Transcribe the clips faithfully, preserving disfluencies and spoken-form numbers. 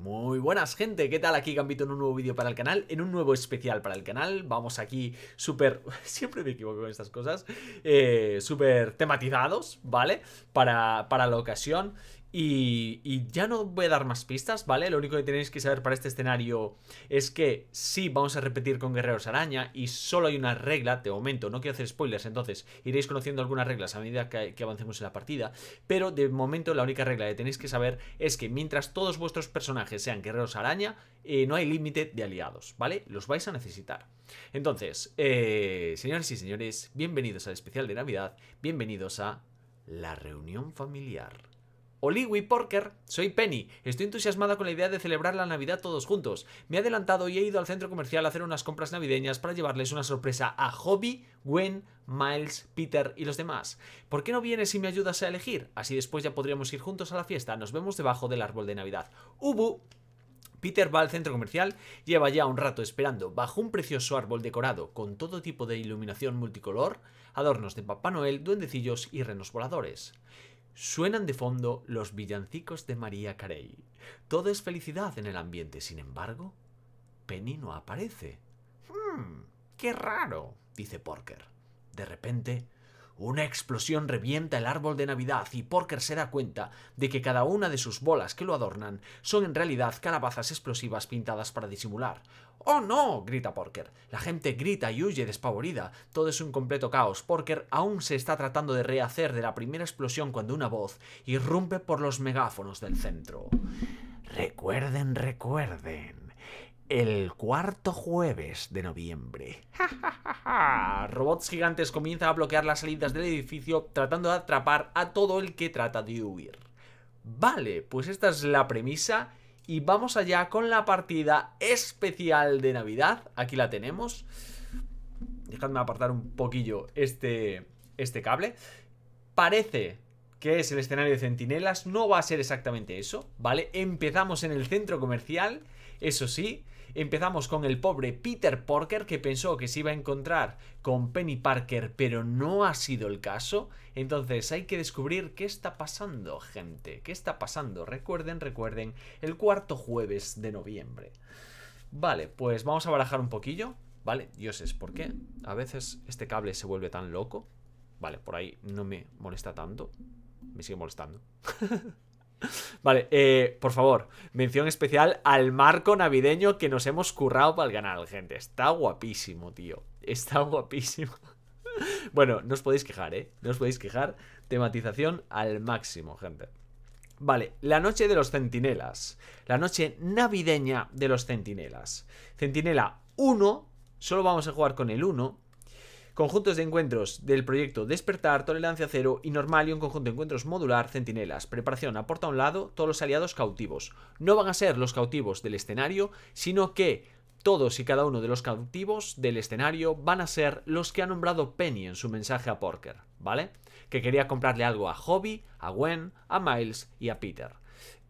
Muy buenas, gente, ¿qué tal? Aquí Gambito en un nuevo vídeo para el canal, en un nuevo especial para el canal. Vamos aquí súper, siempre me equivoco con estas cosas, eh, súper tematizados, ¿vale? Para, para la ocasión. Y, y ya no voy a dar más pistas, ¿vale? Lo único que tenéis que saber para este escenario es que sí vamos a repetir con Guerreros Araña y solo hay una regla, de momento, no quiero hacer spoilers, entonces iréis conociendo algunas reglas a medida que, que avancemos en la partida, pero de momento la única regla que tenéis que saber es que mientras todos vuestros personajes sean Guerreros Araña, eh, no hay límite de aliados, ¿vale? Los vais a necesitar. Entonces, eh, señoras y señores, bienvenidos al especial de Navidad, bienvenidos a la reunión familiar. Holly Porker, soy Penny, estoy entusiasmada con la idea de celebrar la Navidad todos juntos. Me he adelantado y he ido al centro comercial a hacer unas compras navideñas para llevarles una sorpresa a Hobie, Gwen, Miles, Peter y los demás. ¿Por qué no vienes y me ayudas a elegir? Así después ya podríamos ir juntos a la fiesta, nos vemos debajo del árbol de Navidad. Ubu. Peter va al centro comercial, lleva ya un rato esperando bajo un precioso árbol decorado con todo tipo de iluminación multicolor, adornos de Papá Noel, duendecillos y renos voladores. Suenan de fondo los villancicos de Mariah Carey. Todo es felicidad en el ambiente, sin embargo, Penny no aparece. Hmm, ¡qué raro!, dice Porker. De repente, una explosión revienta el árbol de Navidad y Porker se da cuenta de que cada una de sus bolas que lo adornan son en realidad calabazas explosivas pintadas para disimular. ¡Oh no!, grita Porker. La gente grita y huye despavorida. Todo es un completo caos. Porker aún se está tratando de rehacer de la primera explosión cuando una voz irrumpe por los megáfonos del centro. Recuerden, recuerden. El cuarto jueves de noviembre. ¡Ja, ja, ja, ja! Robots gigantes comienzan a bloquear las salidas del edificio tratando de atrapar a todo el que trata de huir. Vale, pues esta es la premisa. Y vamos allá con la partida especial de Navidad. Aquí la tenemos. Dejadme apartar un poquillo este, este cable. Parece que es el escenario de Centinelas. No va a ser exactamente eso, ¿vale? Empezamos en el centro comercial. Eso sí, empezamos con el pobre Peter Porker, que pensó que se iba a encontrar con Penny Porker, pero no ha sido el caso. Entonces hay que descubrir qué está pasando, gente. ¿Qué está pasando? Recuerden, recuerden, el cuarto jueves de noviembre. Vale, pues vamos a barajar un poquillo. Vale, dioses, ¿por qué a veces este cable se vuelve tan loco? Vale, por ahí no me molesta tanto. Me sigue molestando. Vale, eh, por favor, mención especial al marco navideño que nos hemos currado para el canal, gente. Está guapísimo, tío. Está guapísimo. Bueno, no os podéis quejar, ¿eh? No os podéis quejar. Tematización al máximo, gente. Vale, la noche de los centinelas. La noche navideña de los centinelas. Centinela uno, solo vamos a jugar con el uno. Conjuntos de encuentros del proyecto Despertar, Tolerancia Cero y Normal y un conjunto de encuentros modular, Centinelas. Preparación, aporta a un lado todos los aliados cautivos. No van a ser los cautivos del escenario, sino que todos y cada uno de los cautivos del escenario van a ser los que ha nombrado Penny en su mensaje a Porker, ¿vale? Que quería comprarle algo a Hobie, a Gwen, a Miles y a Peter.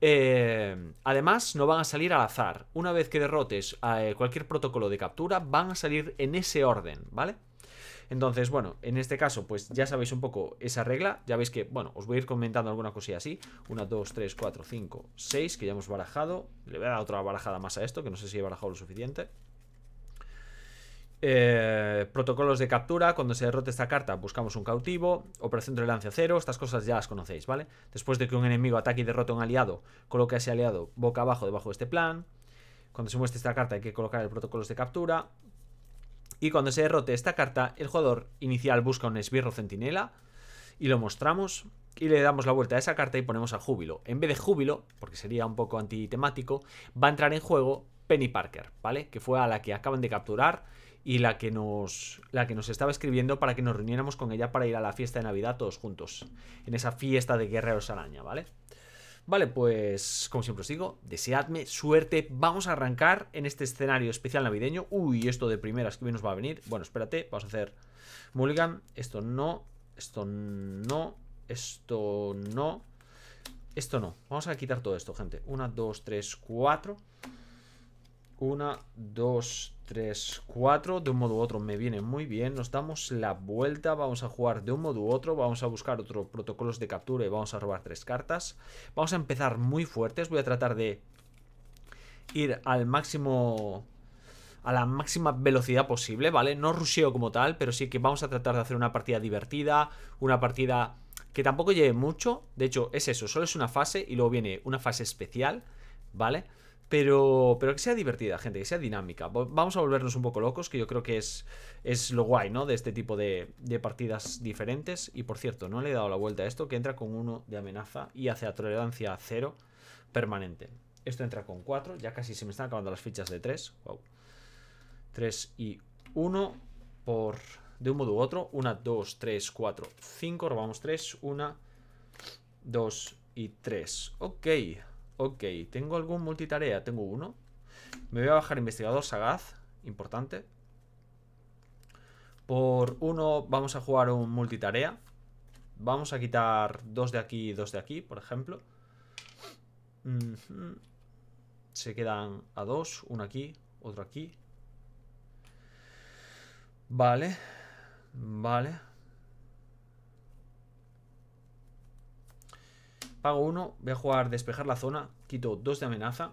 Eh, además, no van a salir al azar. Una vez que derrotes eh, cualquier protocolo de captura, van a salir en ese orden, ¿vale? Entonces, bueno, en este caso, pues ya sabéis un poco esa regla. Ya veis que, bueno, os voy a ir comentando alguna cosilla así. Una, dos, tres, cuatro, cinco, seis, que ya hemos barajado. Le voy a dar otra barajada más a esto, que no sé si he barajado lo suficiente. Eh, protocolos de captura. Cuando se derrote esta carta, buscamos un cautivo. Operación Tolerancia Cero. Estas cosas ya las conocéis, ¿vale? Después de que un enemigo ataque y derrote a un aliado, coloca a ese aliado boca abajo debajo de este plan. Cuando se muestre esta carta hay que colocar el protocolo de captura. Y cuando se derrote esta carta, el jugador inicial busca un esbirro centinela y lo mostramos y le damos la vuelta a esa carta y ponemos a Júbilo. En vez de Júbilo, porque sería un poco antitemático, va a entrar en juego Penny Porker, ¿vale? Que fue a la que acaban de capturar y la que nos, la que nos estaba escribiendo para que nos reuniéramos con ella para ir a la fiesta de Navidad todos juntos. En esa fiesta de Guerreros Araña, ¿vale? Vale, pues como siempre os digo, deseadme suerte. Vamos a arrancar en este escenario especial navideño. Uy, esto de primeras que bien nos va a venir. Bueno, espérate, vamos a hacer mulligan. Esto no, esto no, esto no, esto no. Vamos a quitar todo esto, gente. Una, dos, tres, cuatro. Una, dos, tres, cuatro. De un modo u otro me viene muy bien. Nos damos la vuelta. Vamos a jugar de un modo u otro. Vamos a buscar otros protocolos de captura y vamos a robar tres cartas. Vamos a empezar muy fuertes. Voy a tratar de ir al máximo, a la máxima velocidad posible, ¿vale? No rusheo como tal, pero sí que vamos a tratar de hacer una partida divertida, una partida que tampoco lleve mucho. De hecho, es eso, solo es una fase y luego viene una fase especial, ¿vale? Pero, pero que sea divertida, gente, que sea dinámica. Vamos a volvernos un poco locos, que yo creo que es, es lo guay, ¿no? De este tipo de, de partidas diferentes. Y por cierto, no le he dado la vuelta a esto, que entra con uno de amenaza y hace a tolerancia cero permanente. Esto entra con cuatro, ya casi se me están acabando las fichas de tres. Wow. tres y uno por... de un modo u otro, uno, dos, tres, cuatro, cinco, robamos tres, uno, dos y tres. Ok, ok, ¿tengo algún multitarea? Tengo uno. Me voy a bajar Investigador Sagaz, importante. Por uno vamos a jugar un multitarea. Vamos a quitar dos de aquí y dos de aquí, por ejemplo. Mm-hmm. Se quedan a dos, uno aquí, otro aquí. Vale. Vale. Pago uno. Voy a jugar Despejar la Zona. Quito dos de amenaza.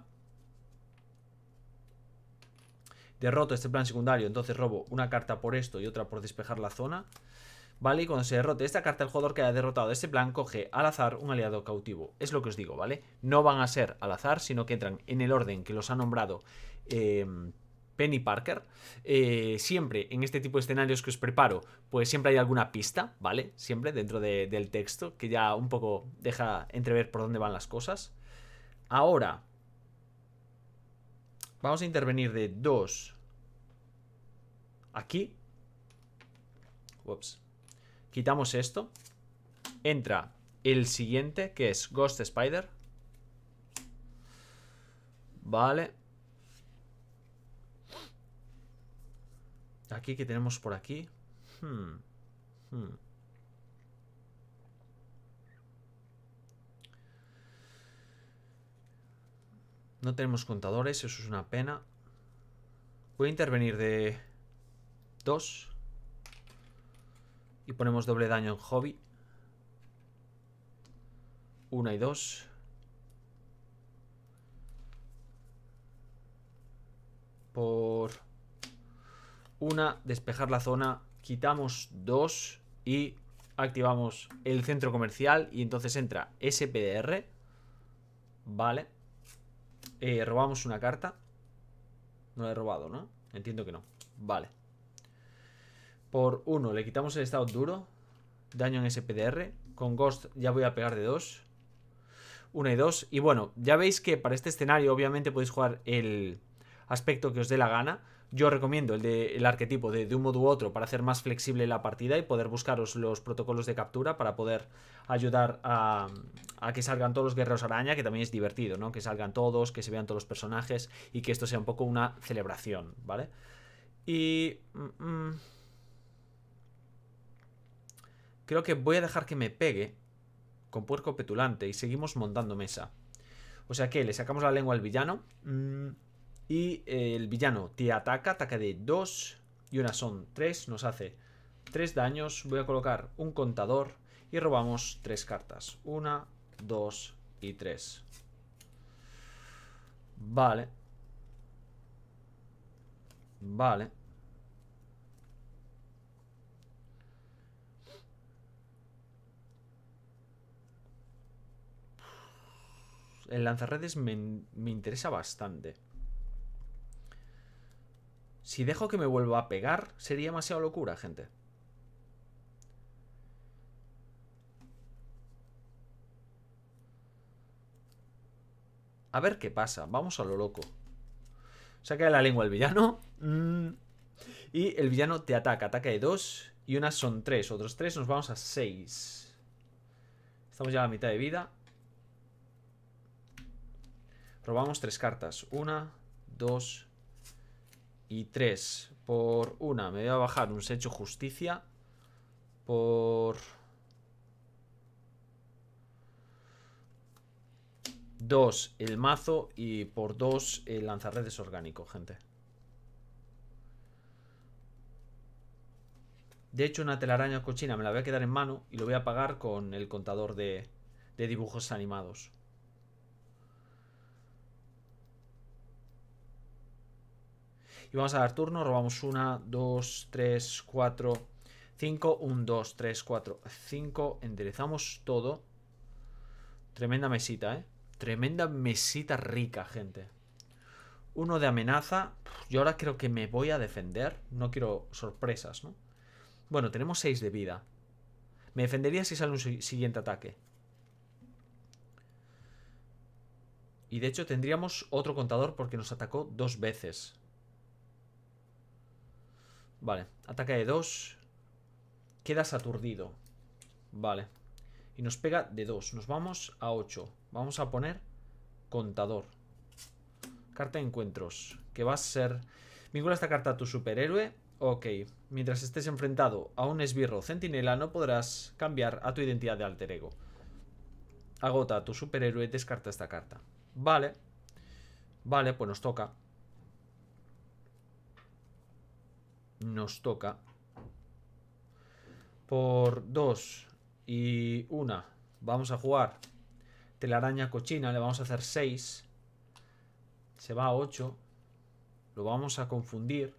Derroto este plan secundario. Entonces robo una carta por esto y otra por Despejar la Zona. Vale, y cuando se derrote esta carta, el jugador que haya derrotado este plan coge al azar un aliado cautivo. Es lo que os digo, ¿vale? No van a ser al azar, sino que entran en el orden que los ha nombrado eh, Penny Porker. Eh, siempre en este tipo de escenarios que os preparo, pues siempre hay alguna pista, ¿vale? Siempre dentro de, del texto, que ya un poco deja entrever por dónde van las cosas. Ahora, vamos a intervenir de dos aquí. Ups. Quitamos esto. Entra el siguiente, que es Ghost Spider. Vale. Aquí, que tenemos por aquí. Hmm. Hmm. No tenemos contadores, eso es una pena. Voy a intervenir de dos. Y ponemos doble daño en Hobie. Una y dos. Por... una, Despejar la Zona, quitamos dos y activamos el centro comercial y entonces entra S P D R, vale, eh, robamos una carta, no la he robado, ¿no? Entiendo que no, vale, por uno le quitamos el estado duro, daño en S P D R, con Ghost ya voy a pegar de dos, uno y dos, y bueno, ya veis que para este escenario obviamente podéis jugar el aspecto que os dé la gana. Yo recomiendo el de el arquetipo de, de un modo u otro para hacer más flexible la partida y poder buscaros los protocolos de captura para poder ayudar a, a que salgan todos los Guerreros Araña, que también es divertido, ¿no? Que salgan todos, que se vean todos los personajes y que esto sea un poco una celebración, ¿vale? Y... Mm, mm, creo que voy a dejar que me pegue con Puerco Petulante y seguimos montando mesa. O sea que le sacamos la lengua al villano... Mm, y el villano te ataca, ataca de dos y una son tres, nos hace tres daños. Voy a colocar un contador y robamos tres cartas. uno, dos y tres. Vale. Vale. El lanzarredes me, me interesa bastante. Si dejo que me vuelva a pegar, sería demasiado locura, gente. A ver qué pasa. Vamos a lo loco. Saca la lengua el villano. Mm. Y el villano te ataca. Ataca de dos. Y unas son tres. Otros tres. Nos vamos a seis. Estamos ya a la mitad de vida. Robamos tres cartas. Una, dos... y tres. Por una me voy a bajar un Se ha Hecho Justicia. Por dos el mazo y por dos el lanzarredes orgánico, gente. De hecho, una telaraña cochina me la voy a quedar en mano y lo voy a pagar con el contador de, de dibujos animados. Y vamos a dar turno, robamos una, dos, tres, cuatro, cinco, un, dos, tres, cuatro, cinco, enderezamos todo. Tremenda mesita, eh. Tremenda mesita rica, gente. Uno de amenaza. Yo ahora creo que me voy a defender. No quiero sorpresas, ¿no? Bueno, tenemos seis de vida. Me defendería si sale un siguiente ataque. Y de hecho tendríamos otro contador porque nos atacó dos veces. Vale, ataque de dos. Quedas aturdido. Vale. Y nos pega de dos. Nos vamos a ocho. Vamos a poner contador. Carta de encuentros. Que va a ser... Vincula esta carta a tu superhéroe. Ok. Mientras estés enfrentado a un esbirro centinela, no podrás cambiar a tu identidad de alter ego. Agota a tu superhéroe. Descarta esta carta. Vale. Vale, pues nos toca. Nos toca. Por dos y una. Vamos a jugar telaraña cochina. Le vamos a hacer seis. Se va a ocho. Lo vamos a confundir.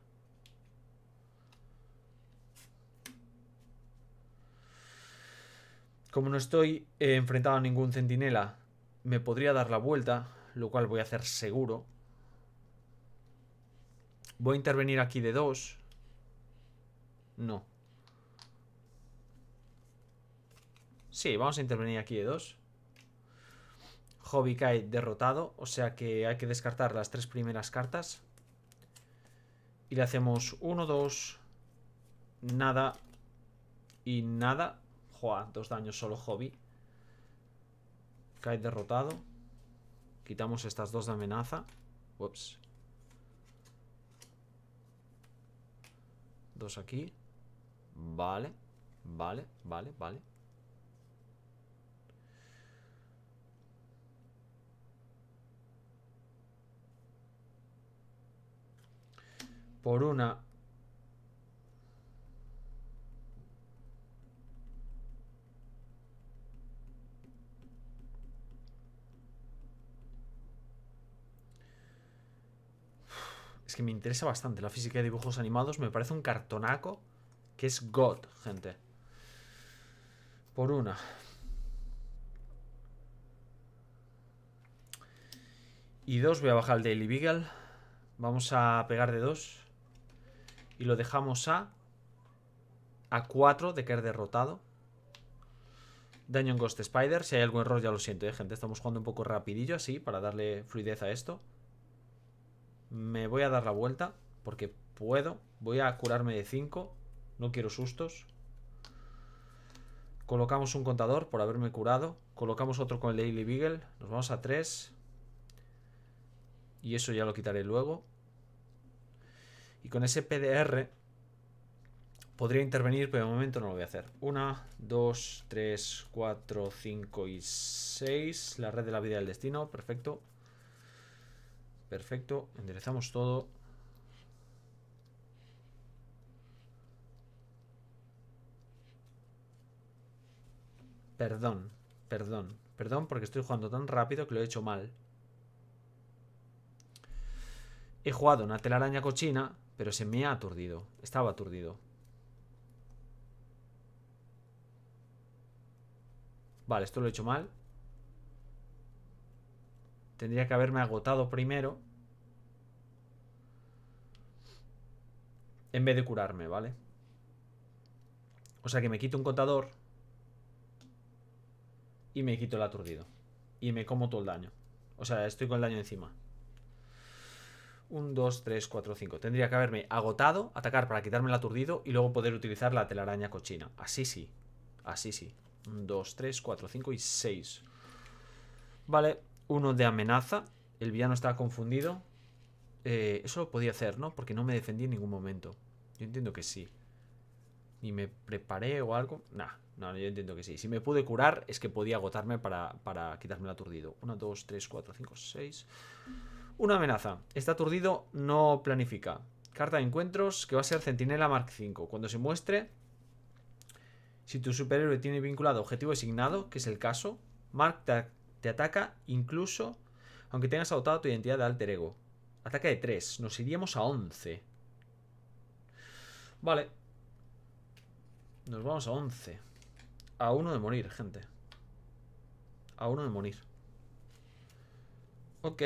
Como no estoy eh, enfrentado a ningún centinela, me podría dar la vuelta, lo cual voy a hacer seguro. Voy a intervenir aquí de dos. No. Sí, vamos a intervenir aquí de dos. Hobie cae derrotado, o sea que hay que descartar las tres primeras cartas. Y le hacemos uno, dos, nada y nada. Joa, dos daños solo Hobie. Cae derrotado. Quitamos estas dos de amenaza. Ups. Dos aquí. Vale, vale, vale, vale. Por una. Es que me interesa bastante la física de dibujos animados. Me parece un cartonaco que es God, gente. Por una. Y dos, voy a bajar el Daily Beagle. Vamos a pegar de dos. Y lo dejamos a... A cuatro de caer derrotado. Daño en Ghost Spider. Si hay algún error ya lo siento, ¿eh, gente? Estamos jugando un poco rapidillo así para darle fluidez a esto. Me voy a dar la vuelta porque puedo. Voy a curarme de cinco. No quiero sustos. Colocamos un contador por haberme curado. Colocamos otro con el Daily Beagle. Nos vamos a tres. Y eso ya lo quitaré luego. Y con ese S P D R podría intervenir, pero de momento no lo voy a hacer. Una, dos, tres, cuatro, cinco y seis. La red de la vida del destino. Perfecto. Perfecto, enderezamos todo. Perdón, perdón, perdón porque estoy jugando tan rápido que lo he hecho mal. He jugado una telaraña cochina, pero se me ha aturdido. Estaba aturdido. Vale, esto lo he hecho mal. Tendría que haberme agotado primero. En vez de curarme, ¿vale? O sea que me quito un contador. Y me quito el aturdido. Y me como todo el daño. O sea, estoy con el daño encima. un, dos, tres, cuatro, cinco. Tendría que haberme agotado, atacar para quitarme el aturdido. Y luego poder utilizar la telaraña cochina. Así sí. Así sí. un, dos, tres, cuatro, cinco y seis. Vale. Uno de amenaza. El villano está confundido. Eh, eso lo podía hacer, ¿no? Porque no me defendí en ningún momento. Yo entiendo que sí. Ni me preparé o algo. Nah, no, yo entiendo que sí. Si me pude curar es que podía agotarme para, para quitarme el aturdido. uno, dos, tres, cuatro, cinco, seis. Una amenaza. Está aturdido, no planifica. Carta de encuentros que va a ser Centinela Mark cinco. Cuando se muestre, si tu superhéroe tiene vinculado objetivo designado, que es el caso, Mark te Te ataca incluso aunque tengas agotado tu identidad de alter ego. Ataque de tres. Nos iríamos a once. Vale. Nos vamos a once. A uno de morir, gente. A uno de morir. Ok.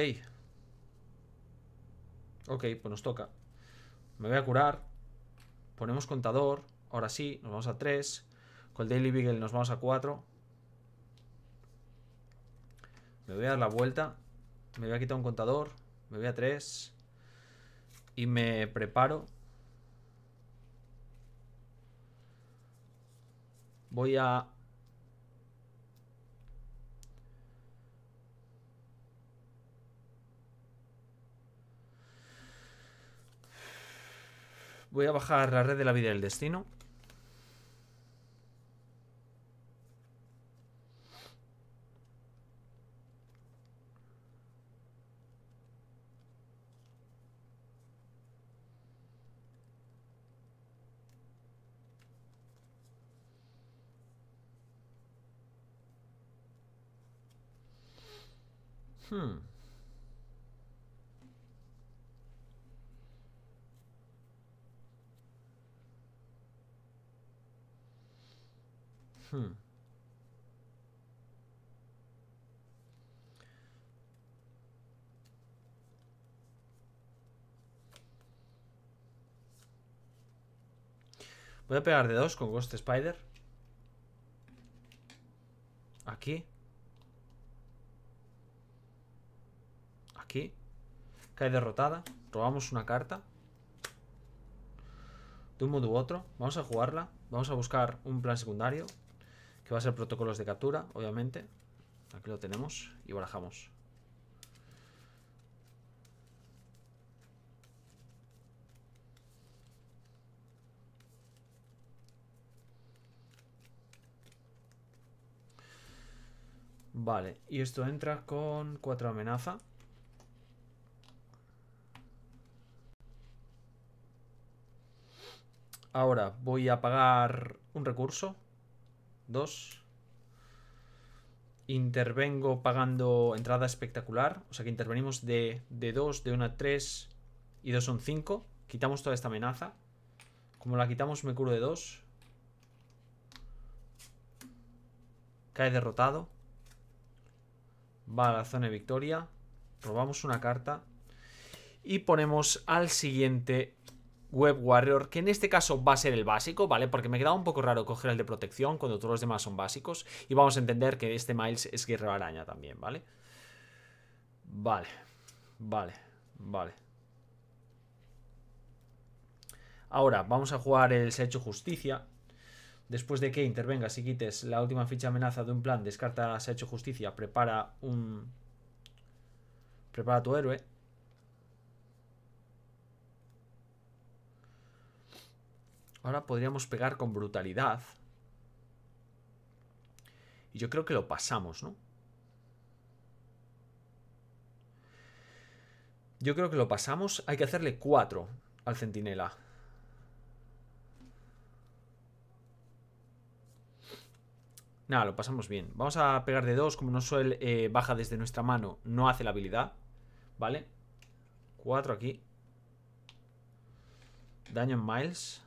Ok, pues nos toca. Me voy a curar. Ponemos contador. Ahora sí, nos vamos a tres. Con el Daily Beagle nos vamos a cuatro. Me voy a dar la vuelta. Me voy a quitar un contador. Me voy a tres. Y me preparo. Voy a... Voy a bajar la red de la vida del destino. Hmm. Hmm. Voy a pegar de dos con Ghost Spider. Aquí. Aquí. Cae derrotada. Robamos una carta. De un modo u otro. Vamos a jugarla. Vamos a buscar un plan secundario. Que va a ser protocolos de captura, obviamente. Aquí lo tenemos. Y barajamos. Vale. Y esto entra con cuatro amenaza. Ahora voy a pagar un recurso. Dos. Intervengo pagando entrada espectacular. O sea que intervenimos de, de dos, de una a tres y dos son cinco. Quitamos toda esta amenaza. Como la quitamos me curo de dos. Cae derrotado. Va a la zona de victoria. Robamos una carta. Y ponemos al siguiente... Web Warrior, que en este caso va a ser el básico, ¿vale? Porque me quedaba un poco raro coger el de protección cuando todos los demás son básicos. Y vamos a entender que este Miles es Guerrero Araña también, ¿vale? Vale, vale, vale. Ahora, vamos a jugar el Se ha Hecho Justicia. Después de que intervengas y quites la última ficha amenaza de un plan, descarta Se ha Hecho Justicia, prepara un... Prepara a tu héroe. Ahora podríamos pegar con brutalidad. Y yo creo que lo pasamos, ¿no? Yo creo que lo pasamos. Hay que hacerle cuatro al centinela. Nada, lo pasamos bien. Vamos a pegar de dos. Como no suele eh, baja desde nuestra mano, no hace la habilidad. ¿Vale? cuatro aquí. Daño en Miles.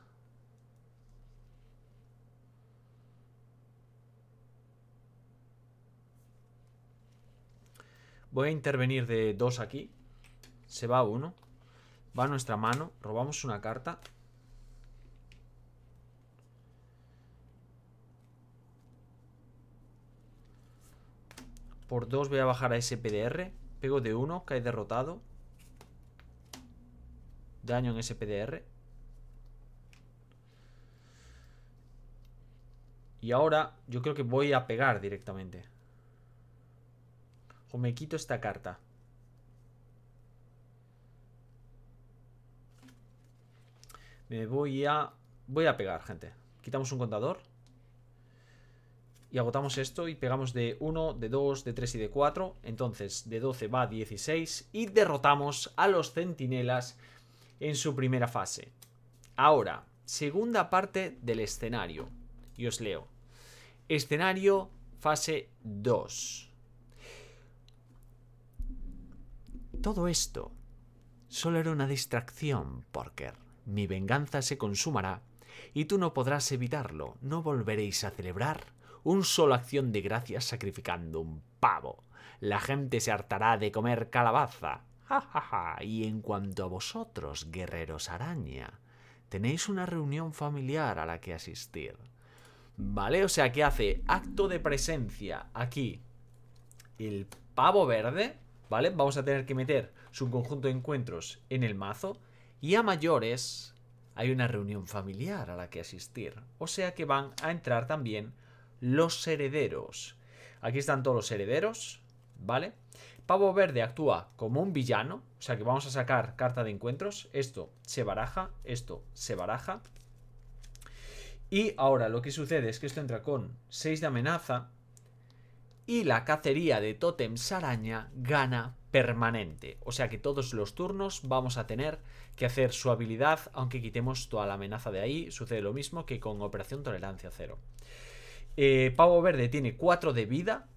Voy a intervenir de dos aquí. Se va uno. Va a nuestra mano. Robamos una carta. Por dos voy a bajar a S P D R. Pego de uno. Cae derrotado. Daño en S P D R. Y ahora yo creo que voy a pegar directamente. O me quito esta carta. Me voy a... Voy a pegar, gente. Quitamos un contador. Y agotamos esto y pegamos de uno, de dos, de tres y de cuatro. Entonces de doce va a dieciséis. Y derrotamos a los centinelas en su primera fase. Ahora, segunda parte del escenario. Y os leo. Escenario fase dos. Todo esto Solo era una distracción, Porker. Mi venganza se consumará y tú no podrás evitarlo. No volveréis a celebrar un solo acción de gracias sacrificando un pavo. La gente se hartará de comer calabaza. Ja, ja, ja. Y en cuanto a vosotros, guerreros araña, tenéis una reunión familiar a la que asistir. Vale, o sea que hace acto de presencia aquí el pavo verde, ¿vale? Vamos a tener que meter su conjunto de encuentros en el mazo. Y a mayores hay una reunión familiar a la que asistir. O sea que van a entrar también los herederos. Aquí están todos los herederos, ¿vale? Pavo verde actúa como un villano. O sea que vamos a sacar carta de encuentros. Esto se baraja, esto se baraja. Y ahora lo que sucede es que esto entra con seis de amenaza. Y la cacería de Totem Saraña gana permanente. O sea que todos los turnos vamos a tener que hacer su habilidad. Aunque quitemos toda la amenaza de ahí. Sucede lo mismo que con Operación Tolerancia Cero. Eh, Pavo Verde tiene cuatro de vida.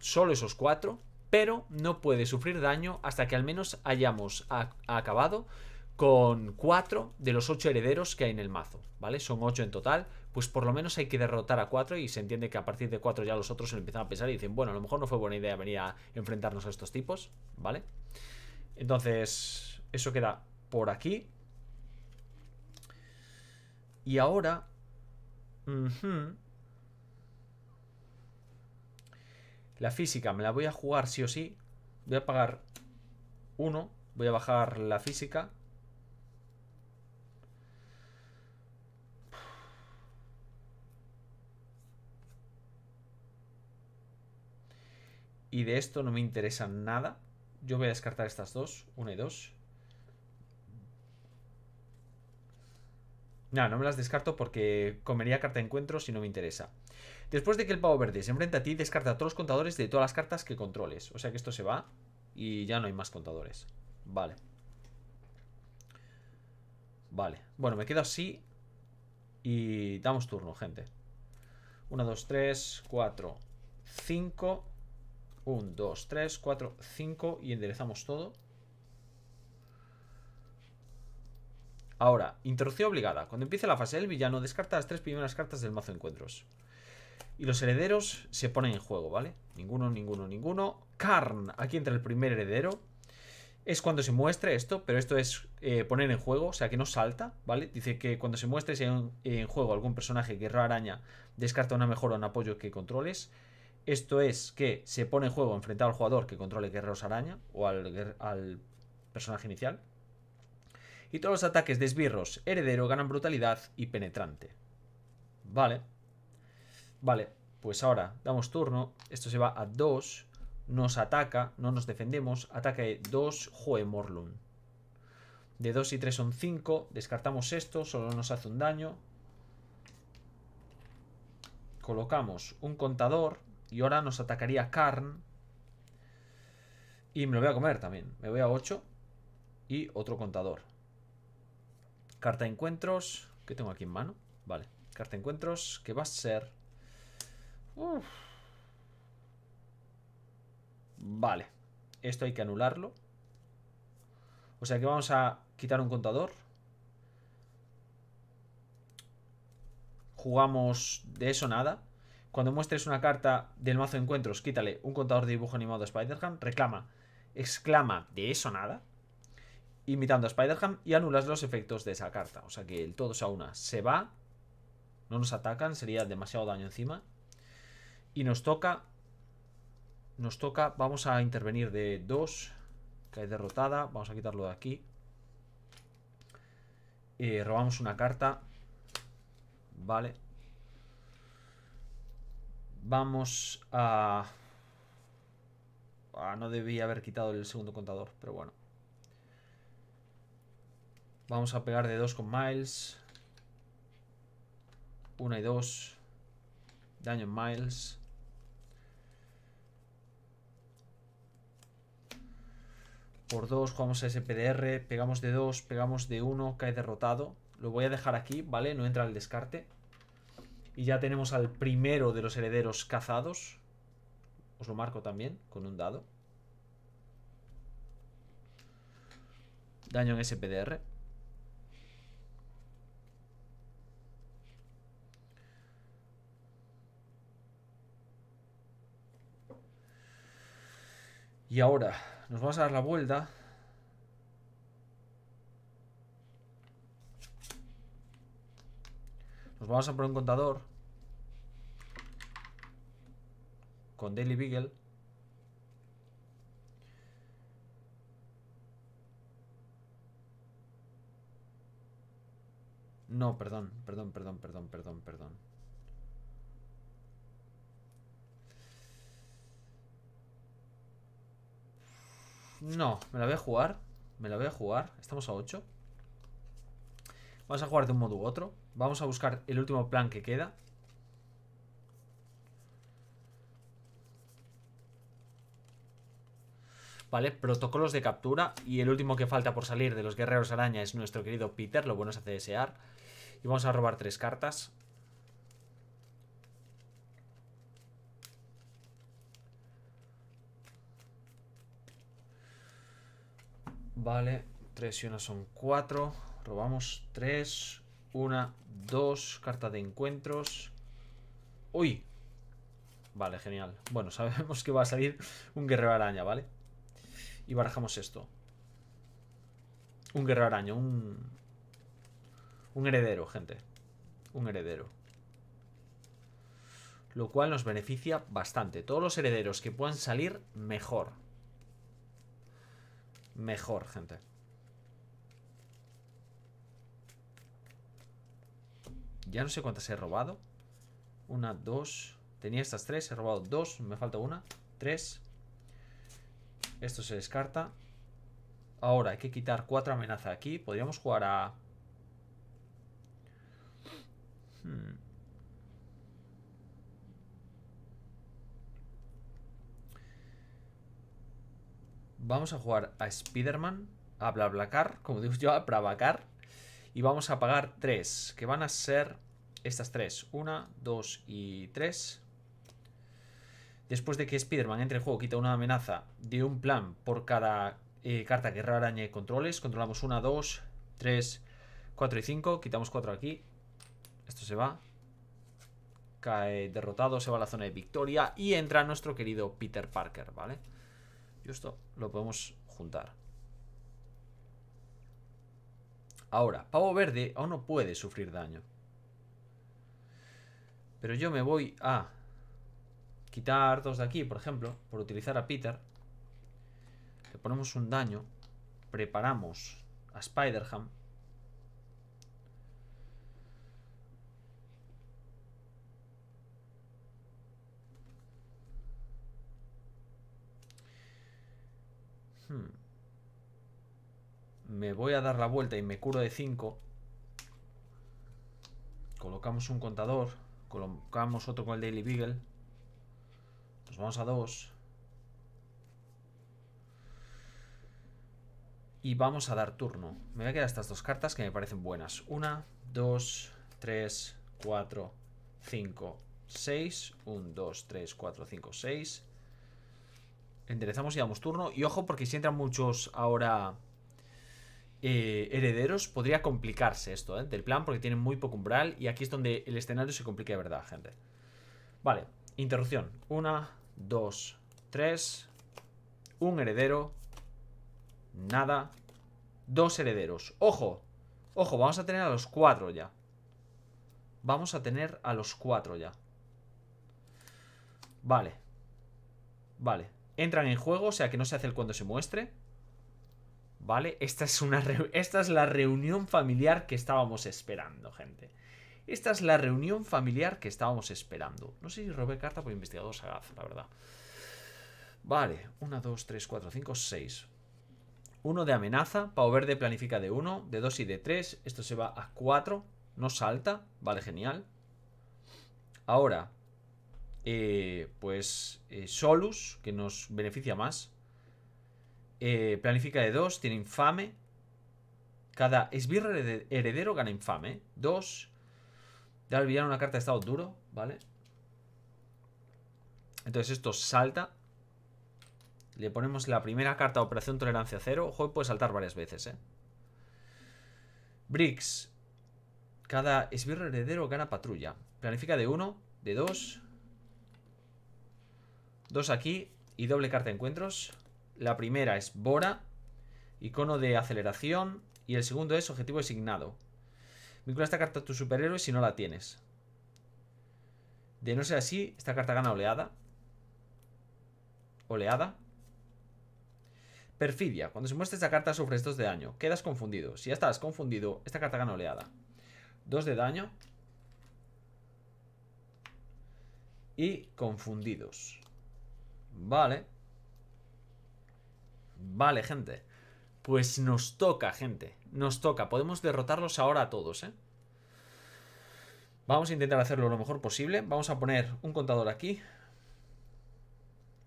Solo esos cuatro. Pero no puede sufrir daño hasta que al menos hayamos acabado con cuatro de los ocho herederos que hay en el mazo, ¿vale? Son ocho en total, pues por lo menos hay que derrotar a cuatro y se entiende que a partir de cuatro ya los otros se lo empiezan a pensar y dicen, bueno, a lo mejor no fue buena idea venir a enfrentarnos a estos tipos, ¿vale? Entonces, eso queda por aquí. Y ahora... Uh-huh. La física me la voy a jugar sí o sí. Voy a pagar uno. Voy a bajar la física. Y de esto no me interesa nada. Yo voy a descartar estas dos. Una y dos. Nada, no me las descarto porque comería carta de encuentro si no me interesa. Después de que el pavo verde se enfrente a ti, descarta todos los contadores de todas las cartas que controles. O sea que esto se va y ya no hay más contadores. Vale. Vale. Bueno, me quedo así y damos turno, gente. uno, dos, tres, cuatro, cinco. uno, dos, tres, cuatro, cinco y enderezamos todo. Ahora, interrupción obligada. Cuando empiece la fase del villano, descarta las tres primeras cartas del mazo de encuentros. Y los herederos se ponen en juego, ¿vale? Ninguno, ninguno, ninguno. Karn, aquí entra el primer heredero. Es cuando se muestre esto, pero esto es eh, poner en juego, o sea que no salta, ¿vale? Dice que cuando se muestre, si hay un, eh, en juego algún personaje, guerrero araña, descarta una mejora o un apoyo que controles. Esto es que se pone en juego enfrentado al jugador que controle guerreros araña o al, al personaje inicial. Y todos los ataques de esbirros, heredero, ganan brutalidad y penetrante. Vale. Vale, pues ahora damos turno. Esto se va a dos. Nos ataca, no nos defendemos. Ataca de dos, Joe Morlun. De dos y tres son cinco. Descartamos esto, solo nos hace un daño. Colocamos un contador. Y ahora nos atacaría Karn. Y me lo voy a comer también. Me voy a ocho. Y otro contador. Carta de encuentros. ¿Qué tengo aquí en mano? Vale. Carta de encuentros. Que va a ser... Uf. Vale. Esto hay que anularlo. O sea que vamos a quitar un contador. Jugamos de eso nada. Cuando muestres una carta del mazo de encuentros, quítale un contador de dibujo animado a Spider-Ham. Reclama. Exclama de eso nada. Imitando a Spider-Ham y anulas los efectos de esa carta. O sea que el todo se aúna. Se va. No nos atacan. Sería demasiado daño encima. Y nos toca. Nos toca. Vamos a intervenir de dos. Cae derrotada. Vamos a quitarlo de aquí. Eh, robamos una carta. Vale. Vamos a... Ah, no debía haber quitado el segundo contador, pero bueno. Vamos a pegar de dos con Miles. Una y dos. Daño en Miles. Por dos jugamos a S P D R. Pegamos de dos, pegamos de uno. Cae derrotado. Lo voy a dejar aquí, ¿vale? No entra el descarte. Y ya tenemos al primero de los herederos cazados. Os lo marco también con un dado. Daño en S P D R. Y ahora nos vamos a dar la vuelta. Nos vamos a poner un contador con Daily Beagle. No, perdón, perdón, perdón, perdón, perdón, perdón. No, me la voy a jugar. Me la voy a jugar. Estamos a ocho. Vamos a jugar de un modo u otro. Vamos a buscar el último plan que queda. Vale, protocolos de captura. Y el último que falta por salir de los Guerreros Araña es nuestro querido Peter. Lo bueno es hacer desear. Y vamos a robar tres cartas. Vale, tres y una son cuatro. Robamos tres. Una, dos. Carta de encuentros. ¡Uy! Vale, genial. Bueno, sabemos que va a salir un Guerrero Araña, ¿vale? Y barajamos esto. Un guerrero araña, un... Un heredero, gente. Un heredero. Lo cual nos beneficia bastante. Todos los herederos que puedan salir, mejor. Mejor, gente. Ya no sé cuántas he robado. Una, dos... Tenía estas tres, he robado dos, me falta una. Tres... Esto se descarta. Ahora hay que quitar cuatro amenazas aquí. Podríamos jugar a... Hmm. Vamos a jugar a Spider-Man, a Bravucar, como digo yo, a Bravucar. Y vamos a pagar tres, que van a ser estas tres. Una, dos y tres. Después de que Spider-Man entre en juego, quita una amenaza de un plan por cada eh, carta que araña y controles. Controlamos una, dos, tres, cuatro y cinco. Quitamos cuatro aquí. Esto se va. Cae derrotado, se va a la zona de victoria. Y entra nuestro querido Peter Porker, ¿vale? Y esto lo podemos juntar. Ahora, Pavo Verde aún no puede sufrir daño. Pero yo me voy a... quitar dos de aquí, por ejemplo, por utilizar a Peter. Le ponemos un daño. Preparamos a Spider-Ham. Hmm. Me voy a dar la vuelta y me curo de cinco. Colocamos un contador. Colocamos otro con el Daily Beagle. Nos vamos a dos. Y vamos a dar turno. Me voy a quedar estas dos cartas que me parecen buenas. Una, dos, tres, cuatro, cinco, seis. Un, dos, tres, cuatro, cinco, seis. Enderezamos y damos turno. Y ojo, porque si entran muchos ahora eh, herederos, podría complicarse esto, ¿eh? Del plan, porque tienen muy poco umbral. Y aquí es donde el escenario se complica de verdad, gente. Vale. Interrupción. Una, dos, tres. Un heredero. Nada. Dos herederos. ¡Ojo! ¡Ojo! Vamos a tener a los cuatro ya. Vamos a tener a los cuatro ya. Vale. Vale. Entran en juego, o sea que no se hace el cuando se muestre. Vale. Esta es una re- Esta es la reunión familiar que estábamos esperando, gente. Esta es la reunión familiar que estábamos esperando. No sé si robé carta por investigador Sagaz, la verdad. Vale. una, dos, tres, cuatro, cinco, seis. uno de amenaza. Pavo Verde planifica de uno, de dos y de tres. Esto se va a cuatro. No salta. Vale, genial. Ahora, eh, pues eh, Solus, que nos beneficia más. Eh, planifica de dos, tiene infame. Cada esbirro heredero gana infame. dos... Ya olvidaron una carta de estado duro, ¿vale? Entonces esto salta. Le ponemos la primera carta a Operación Tolerancia Cero. Joder, puede saltar varias veces, eh. Bricks. Cada esbirro heredero gana patrulla. Planifica de uno, de dos. Dos aquí y doble carta de encuentros. La primera es Bora, icono de aceleración. Y el segundo es Objetivo Designado. Vincula esta carta a tu superhéroe si no la tienes. De no ser así, esta carta gana oleada. Oleada. Perfidia. Cuando se muestra esta carta sufres dos de daño. Quedas confundido. Si ya estás confundido, esta carta gana oleada. Dos de daño. Y confundidos. Vale. Vale, gente. Pues nos toca, gente. Nos toca. Podemos derrotarlos ahora a todos, ¿eh? Vamos a intentar hacerlo lo mejor posible. Vamos a poner un contador aquí.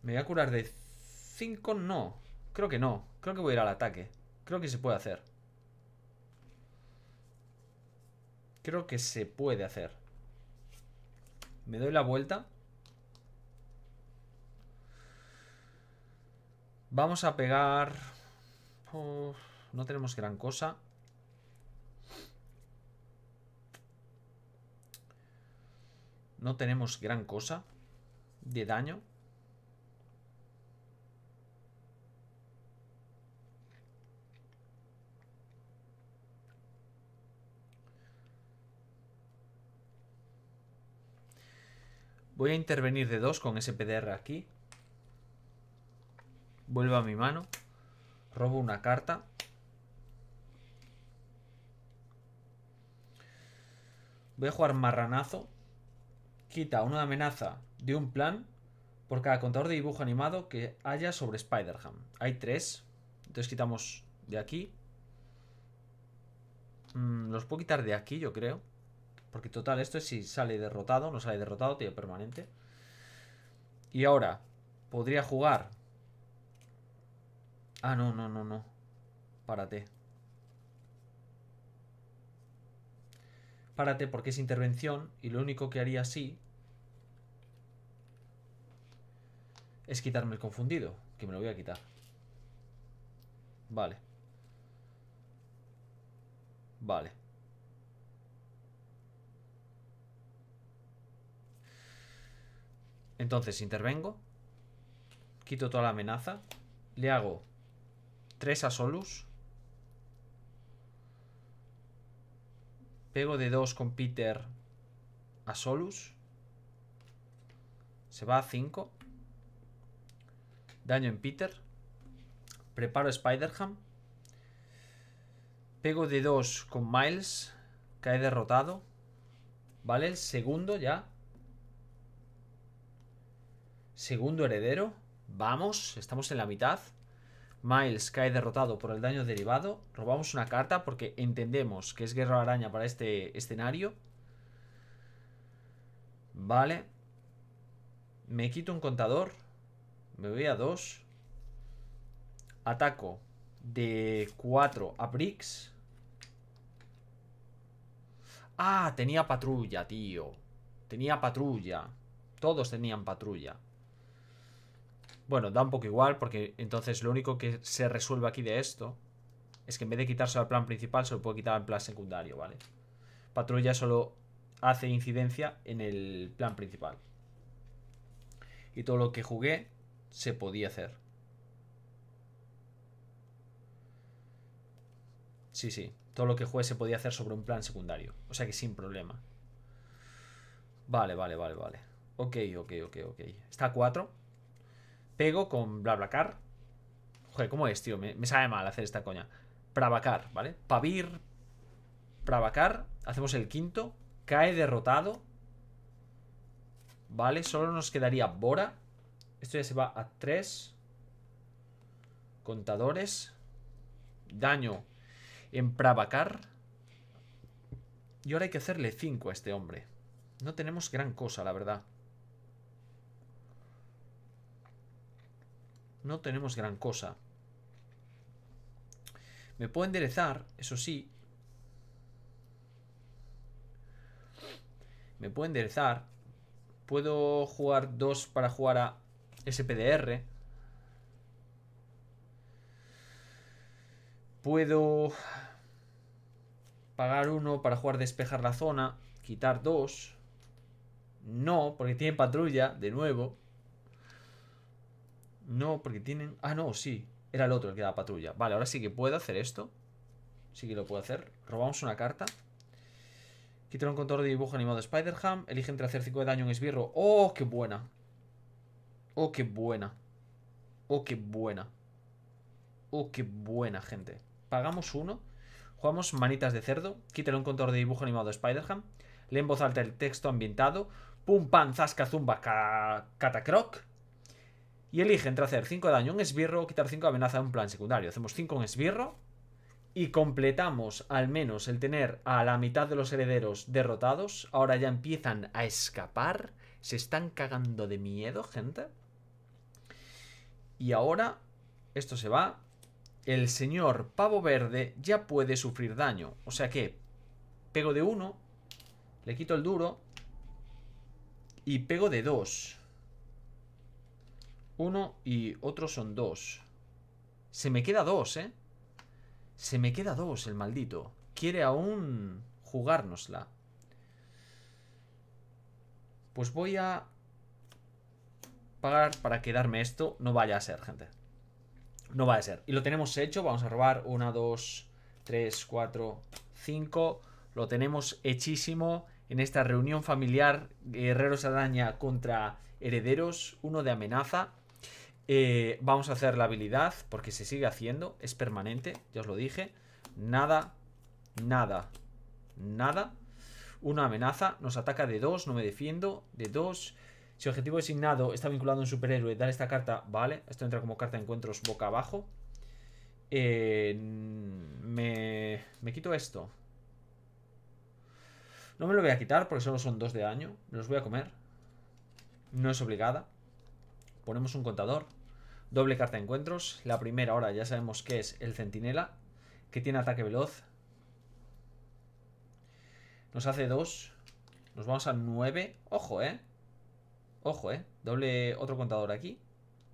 Me voy a curar de cinco. No. Creo que no. Creo que voy a ir al ataque. Creo que se puede hacer. Creo que se puede hacer. Me doy la vuelta. Vamos a pegar... Oh, no tenemos gran cosa. No tenemos gran cosa de daño. Voy a intervenir de dos con S P D R aquí. Vuelvo a mi mano. Robo una carta. Voy a jugar marranazo. Quita una amenaza de un plan por cada contador de dibujo animado que haya sobre Spider-Ham. Hay tres. Entonces quitamos de aquí. Mm, los puedo quitar de aquí, yo creo. Porque total, esto es si sale derrotado. No sale derrotado, tiene permanente. Y ahora podría jugar... Ah, no, no, no, no. Párate. Párate porque es intervención y lo único que haría así es quitarme el confundido, que me lo voy a quitar. Vale. Vale. Entonces intervengo. Quito toda la amenaza. Le hago... tres a Solus. Pego de dos con Peter a Solus. Se va a cinco. Daño en Peter. Preparo Spider-Ham. Pego de dos con Miles. Cae derrotado. Vale, el segundo ya. Segundo heredero. Vamos, estamos en la mitad. Miles cae derrotado por el daño derivado. Robamos una carta porque entendemos que es Guerrero Araña para este escenario. Vale. Me quito un contador. Me voy a dos. Ataco de cuatro a Bricks. Ah, tenía patrulla, tío. Tenía patrulla. Todos tenían patrulla. Bueno, da un poco igual porque entonces lo único que se resuelve aquí de esto es que en vez de quitárselo al plan principal se lo puede quitar al plan secundario, ¿vale? Patrulla solo hace incidencia en el plan principal. Y todo lo que jugué se podía hacer. Sí, sí, todo lo que jugué se podía hacer sobre un plan secundario. O sea que sin problema. Vale, vale, vale, vale. Ok, ok, ok, ok. Está a cuatro. Pego con Bravucar. Joder, ¿cómo es, tío? Me, me sabe mal hacer esta coña. Bravucar, ¿vale? Pavir. Bravucar. Hacemos el quinto. Cae derrotado. Vale, solo nos quedaría Bora. Esto ya se va a tres. Contadores. Daño en Bravucar. Y ahora hay que hacerle cinco a este hombre. No tenemos gran cosa, la verdad. No tenemos gran cosa. Me puedo enderezar, eso sí. Me puedo enderezar. Puedo jugar dos para jugar a S P D R. Puedo pagar uno para jugar Despejar la Zona. Quitar dos. No, porque tienen patrulla, de nuevo. No, porque tienen... Ah, no, sí. Era el otro el que daba patrulla. Vale, ahora sí que puedo hacer esto. Sí que lo puedo hacer. Robamos una carta. Quitar un contorno de dibujo animado de Spider-Ham. Elige entre hacer cinco de daño en esbirro. ¡Oh, qué buena! ¡Oh, qué buena! ¡Oh, qué buena! ¡Oh, qué buena, gente! Pagamos uno. Jugamos manitas de cerdo. Quítale un contorno de dibujo animado de Spider-Ham. Lee en voz alta el texto ambientado. Pum, pan, zasca, zumba, ca catacroc. Y elige entre hacer cinco de daño en esbirro o quitar cinco amenaza de un plan secundario. Hacemos cinco en esbirro. Y completamos al menos el tener a la mitad de los herederos derrotados. Ahora ya empiezan a escapar. Se están cagando de miedo, gente. Y ahora esto se va. El señor Pavo Verde ya puede sufrir daño. O sea que pego de uno, le quito el duro y pego de dos. Uno y otro son dos. Se me queda dos, ¿eh? Se me queda dos, el maldito. Quiere aún jugárnosla. Pues voy a pagar para quedarme esto. No vaya a ser, gente. No vaya a ser. Y lo tenemos hecho. Vamos a robar una, dos, tres, cuatro, cinco. Lo tenemos hechísimo. En esta reunión familiar, Guerreros Araña contra herederos. Uno de amenaza. Eh, vamos a hacer la habilidad, porque se sigue haciendo, es permanente, ya os lo dije. Nada, nada, nada. Una amenaza, nos ataca de dos, no me defiendo, de dos. Si objetivo designado está vinculado a un superhéroe, dar esta carta, vale. Esto entra como carta de encuentros boca abajo. Eh, me, me quito esto. No me lo voy a quitar porque solo son dos de daño, me los voy a comer. No es obligada. Ponemos un contador. Doble carta de encuentros. La primera ahora ya sabemos que es el centinela, que tiene ataque veloz. Nos hace dos. Nos vamos a nueve. Ojo, eh. Ojo, eh. Doble otro contador aquí.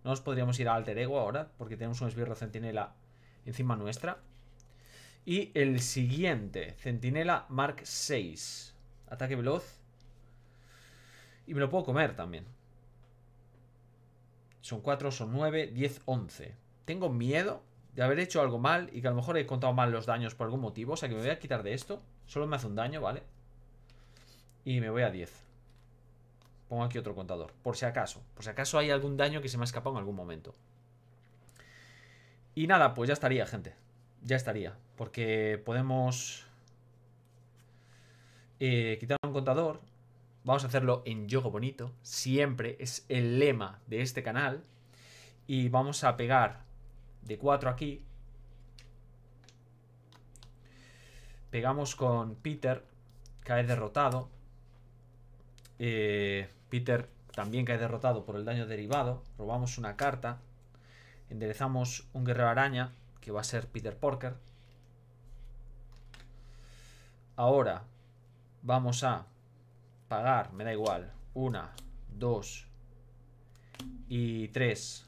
No nos podríamos ir a alter ego ahora, porque tenemos un esbirro centinela encima nuestra. Y el siguiente, centinela Mark seis. Ataque veloz. Y me lo puedo comer también. Son cuatro, son nueve, diez, once. Tengo miedo de haber hecho algo mal y que a lo mejor he contado mal los daños por algún motivo. O sea que me voy a quitar de esto. Solo me hace un daño, ¿vale? Y me voy a diez. Pongo aquí otro contador, por si acaso. Por si acaso hay algún daño que se me ha escapado en algún momento. Y nada, pues ya estaría, gente. Ya estaría. Porque podemos eh, quitar un contador. Vamos a hacerlo en Yogo Bonito. Siempre es el lema de este canal. Y vamos a pegar de cuatro aquí. Pegamos con Peter. Cae derrotado. Eh, Peter también cae derrotado por el daño derivado. Robamos una carta. Enderezamos un guerrero araña, que va a ser Peter Porker. Ahora vamos a pagar, me da igual. Una, dos y tres.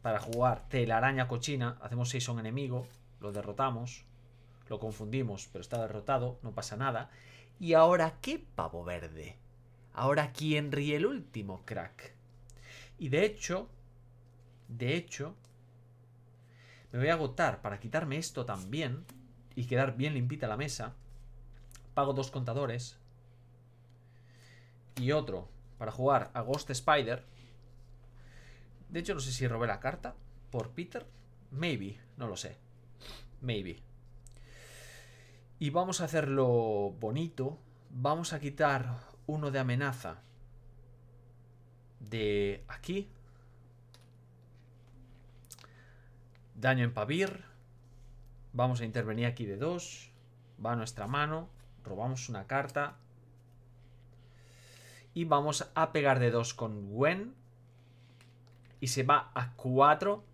Para jugar telaraña cochina. Hacemos seis a un enemigo. Lo derrotamos. Lo confundimos, pero está derrotado. No pasa nada. Y ahora, ¿qué Pavo Verde? Ahora, ¿quién ríe el último crack? Y de hecho, de hecho, me voy a agotar para quitarme esto también y quedar bien limpita la mesa. Pago dos contadores. Y otro para jugar a Ghost Spider. De hecho, no sé si robé la carta por Peter. Maybe, no lo sé. Maybe. Y vamos a hacerlo bonito. Vamos a quitar uno de amenaza de aquí. Daño en Pavir. Vamos a intervenir aquí de dos. Va a nuestra mano. Robamos una carta. Y vamos a pegar de dos con Gwen. Y se va a cuatro.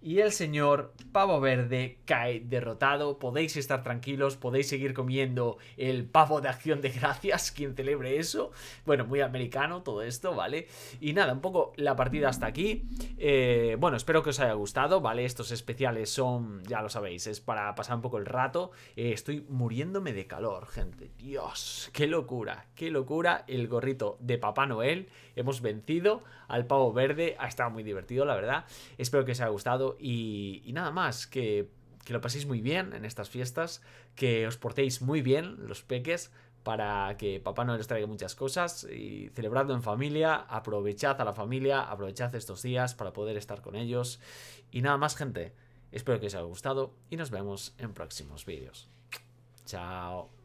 y el señor Pavo Verde cae derrotado. Podéis estar tranquilos, podéis seguir comiendo el pavo de Acción de Gracias, quien celebre eso. Bueno, muy americano todo esto, ¿vale? Y nada, un poco la partida hasta aquí. Eh, bueno, espero que os haya gustado, ¿vale? Estos especiales son, ya lo sabéis, es para pasar un poco el rato. Eh, estoy muriéndome de calor, gente. Dios, qué locura, qué locura. El gorrito de Papá Noel. Hemos vencido al Pavo Verde. Ha estado muy divertido, la verdad. Espero que os haya gustado. Y, y nada más, que, que lo paséis muy bien en estas fiestas, que os portéis muy bien los peques, para que Papá Noel os traiga muchas cosas, y celebradlo en familia, aprovechad a la familia, aprovechad estos días para poder estar con ellos. Y nada más, gente, espero que os haya gustado y nos vemos en próximos vídeos. Chao.